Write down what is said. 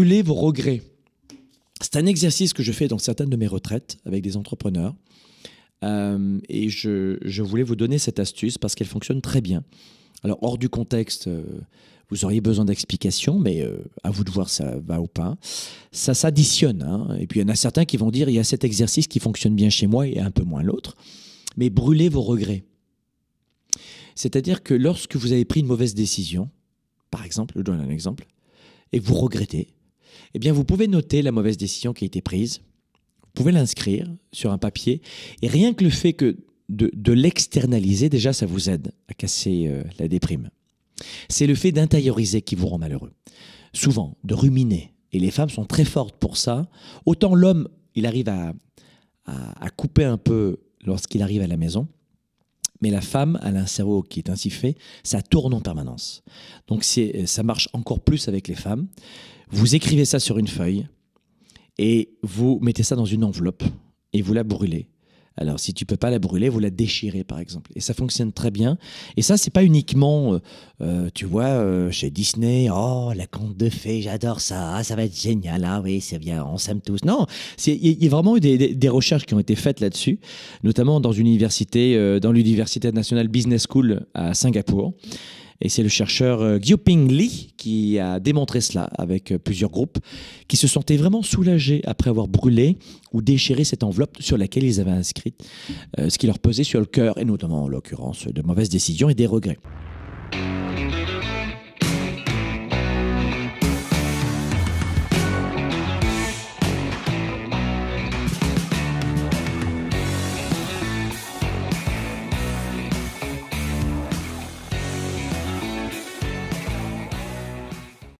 brûler vos regrets. C'est un exercice que je fais dans certaines de mes retraites avec des entrepreneurs. Et je voulais vous donner cette astuce parce qu'elle fonctionne très bien. Alors, hors du contexte, vous auriez besoin d'explications, mais à vous de voir ça va ou pas. Ça s'additionne, hein. Et puis, il y en a certains qui vont dire, il y a cet exercice qui fonctionne bien chez moi et un peu moins l'autre. Mais brûlez vos regrets. C'est-à-dire que lorsque vous avez pris une mauvaise décision, par exemple, je donne un exemple, et que vous regrettez, eh bien, vous pouvez noter la mauvaise décision qui a été prise. Vous pouvez l'inscrire sur un papier. Et rien que le fait que de l'externaliser, déjà, ça vous aide à casser la déprime. C'est le fait d'intérioriser qui vous rend malheureux. Souvent, de ruminer. Et les femmes sont très fortes pour ça. Autant l'homme, il arrive à couper un peu lorsqu'il arrive à la maison. Mais la femme, elle a un cerveau qui est ainsi fait, ça tourne en permanence. Donc ça marche encore plus avec les femmes. Vous écrivez ça sur une feuille et vous mettez ça dans une enveloppe et vous la brûlez. Alors, si tu ne peux pas la brûler, vous la déchirez, par exemple. Et ça fonctionne très bien. Et ça, ce n'est pas uniquement, tu vois, chez Disney, « Oh, la conte de fées, j'adore ça, ah, ça va être génial, ah oui, c'est bien, on s'aime tous. » Non, il y a vraiment eu des recherches qui ont été faites là-dessus, notamment dans l'université nationale Business School à Singapour. Et c'est le chercheur Guoping Li qui a démontré cela avec plusieurs groupes qui se sentaient vraiment soulagés après avoir brûlé ou déchiré cette enveloppe sur laquelle ils avaient inscrit ce qui leur pesait sur le cœur, et notamment en l'occurrence de mauvaises décisions et des regrets.